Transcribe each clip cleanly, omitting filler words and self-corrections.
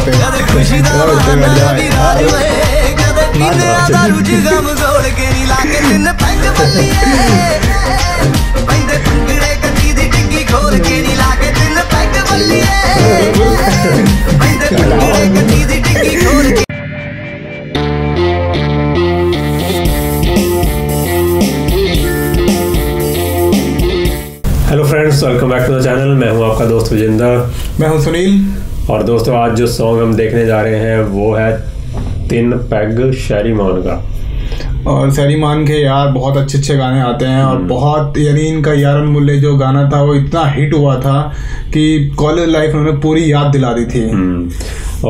Hello friends, welcome back to the channel. मैं हूं आपका दोस्त विजिंदा। मैं हूं सुनील। और दोस्तों, आज जो सॉन्ग हम देखने जा रहे हैं वो है 3 पैग शेरी मान का। और शेरी मान के यार बहुत अच्छे अच्छे गाने आते हैं और बहुत, यानी इनका यारन मुल्ले जो गाना था वो इतना हिट हुआ था कि कॉलेज लाइफ उन्होंने पूरी याद दिला दी थी।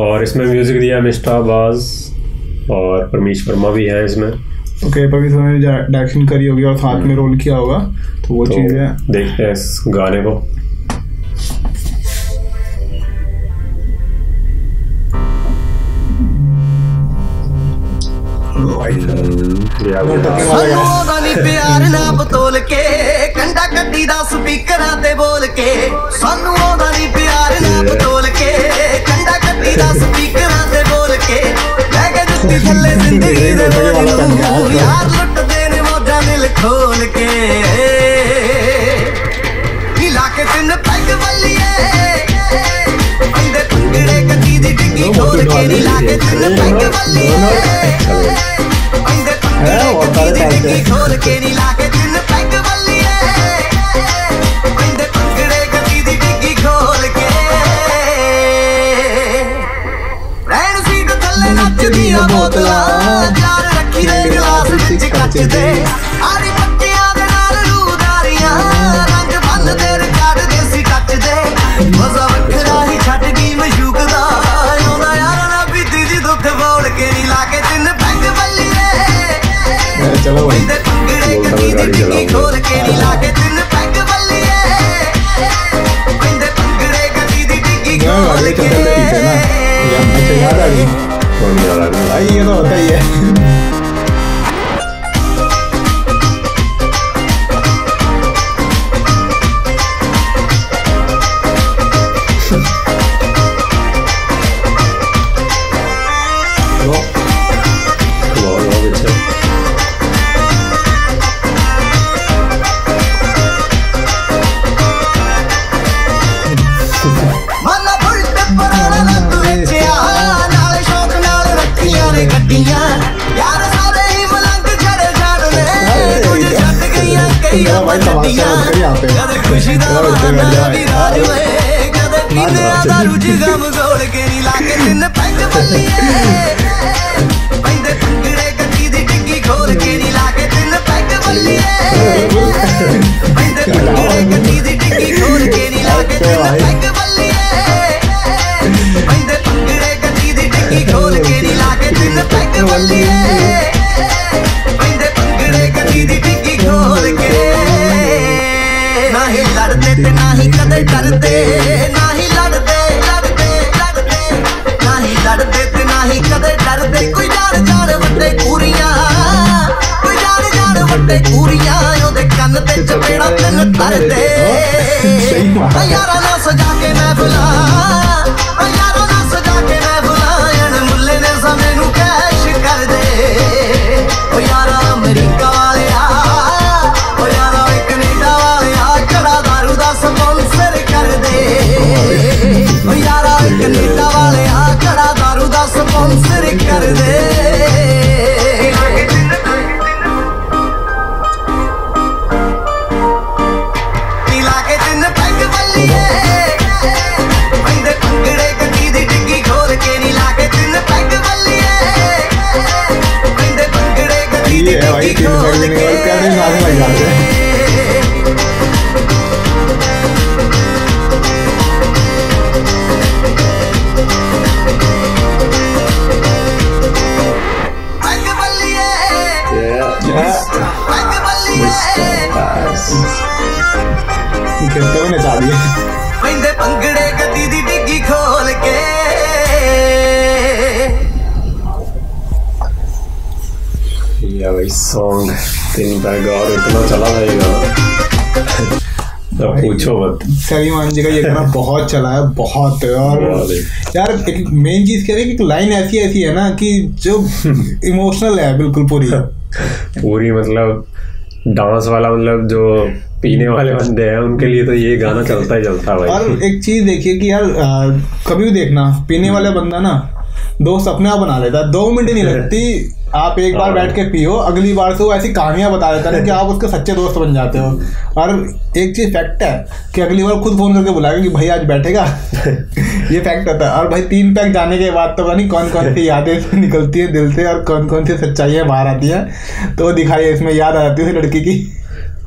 और इसमें म्यूजिक दिया मिस्टा बाज और परमीश वर्मा भी है इसमें। ओके, परमीश वर्मा ने डायरेक्शन करी होगी और साथ में रोल किया होगा, तो वो चीज़ है। देखते हैं इस गाने को। पूछो मत। शर्री मान जी का ये गाना बहुत चला है, बहुत। और यार एक मेन चीज कह रहे कि लाइन ऐसी है ना कि जो इमोशनल है बिल्कुल पूरी पूरी, मतलब डांस वाला, मतलब जो पीने वाले बंदे हैं उनके लिए तो ये गाना चलता ही चलता भाई। और एक चीज देखिए कि यार कभी भी देखना पीने वाला बंदा ना दोस्त अपने आप बना लेता, 2 मिनट नहीं लगती। आप एक बार बैठ के पियो, अगली बार से वो ऐसी कहानियां बता देता है कि आप उसके सच्चे दोस्त बन जाते हो। और एक चीज फैक्ट है कि अगली बार खुद फोन करके बुलाएगा कि भाई आज बैठेगा ये फैक्ट होता है। और भाई 3 पैक जाने के बाद तो पता नहीं कौन कौन सी यादें निकलती है दिल से और कौन कौन सी सच्चाइयाँ बाहर आती हैं। तो दिखाई इसमें याद आ जाती है लड़की की।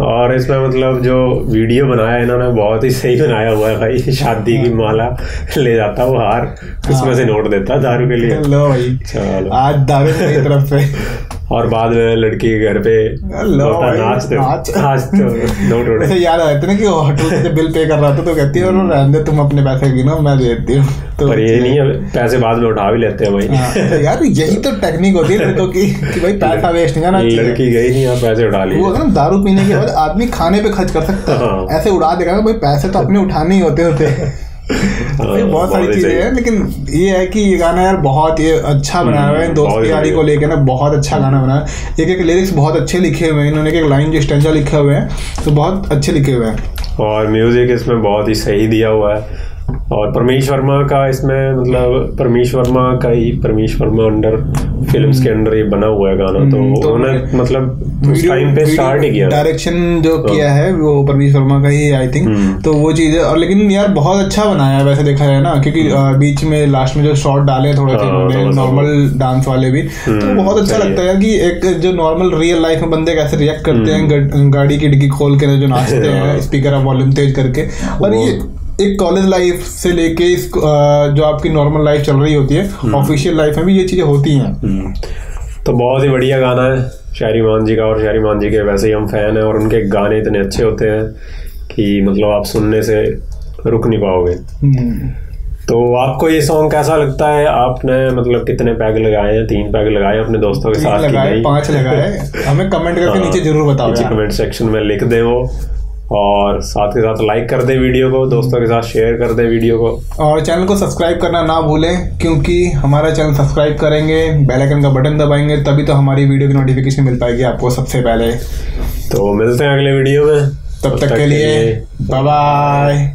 और इसमें मतलब जो वीडियो बनाया इन्होंने बहुत ही सही बनाया हुआ है भाई। शादी की माला ले जाता वो हार, उसमें से नोट देता दारू के लिए। लो भाई चलो आज दारू की तरफ से। और बाद में लड़की के घर पे नाचते याद आ जाते ना कि होटल से बिल पे कर रहा था तो कहती है रहने दो तुम अपने पैसे गिनो मैं देती हूँ। तो पर ये नहीं है पैसे बाद में उठा भी लेते हैं भाई। तो यार यही तो टेक्निक होती है लड़कों की कि भाई पैसा वेस्ट नहीं करना। लड़की गई नहीं और पैसे उठा लिए। वो ना दारू पीने के बाद आदमी खाने पे खर्च कर सकता है, ऐसे उड़ा देगा भाई पैसे तो अपने उठाने ही होते। बहुत सारी चीजें हैं, लेकिन ये है कि ये गाना यार बहुत ये अच्छा बनाया हुआ है। दोस्ती यारी को लेकर ना बहुत अच्छा गाना बनाया। एक एक लिरिक्स बहुत अच्छे लिखे हुए हैं इन्होंने, एक एक लाइन जो स्टैंजा लिखे हुए हैं तो बहुत अच्छे लिखे हुए हैं। और म्यूजिक इसमें बहुत ही सही दिया हुआ है। और परमेश वर्मा का इसमें, मतलब परमेश वर्मा का ही, परमेश वर्मा अंडर फिल्म्स के अंडर ये बना हुआ है गाना। तो उन्होंने मतलब उस टाइम पे स्टार्ट ही किया, डायरेक्शन जो किया है वो परमेश वर्मा का ही आई थिंक। तो वो चीज़ है। और लेकिन यार बहुत अच्छा बनाया है वैसे देखा जाए ना, क्योंकि बीच में लास्ट में जो शॉर्ट डाले थोड़े से नॉर्मल डांस वाले भी, तो बहुत अच्छा लगता है कि एक जो नॉर्मल रियल लाइफ में बंदे कैसे रिएक्ट करते हैं, गाड़ी की डिग्गी खोल के जो नाचते हैं स्पीकर वॉल्यूम तेज करके। और ये एक कॉलेज लाइफ से लेके इस जो आपकी नॉर्मल लाइफ चल रही होती है ऑफिशियल लाइफ में भी ये चीज़ें होती हैं। तो बहुत ही बढ़िया गाना है शेरी मान जी का। और शेरी मान जी के वैसे ही हम फैन हैं और उनके गाने इतने अच्छे होते हैं कि मतलब आप सुनने से रुक नहीं पाओगे। तो आपको ये सॉन्ग कैसा लगता है? आपने मतलब कितने पैग लगाए हैं? 3 पैग लगाए अपने दोस्तों के साथ लगाए, 5 लगाए? हमें कमेंट करके नीचे जरूर बताओ, कमेंट सेक्शन में लिख दे वो। और साथ के साथ लाइक कर दे वीडियो को, दोस्तों के साथ शेयर कर दे वीडियो को, और चैनल को सब्सक्राइब करना ना भूलें, क्योंकि हमारा चैनल सब्सक्राइब करेंगे, बेल आइकन का बटन दबाएंगे, तभी तो हमारी वीडियो की नोटिफिकेशन मिल पाएगी आपको सबसे पहले। तो मिलते हैं अगले वीडियो में, तब तक के लिए बाय बाय।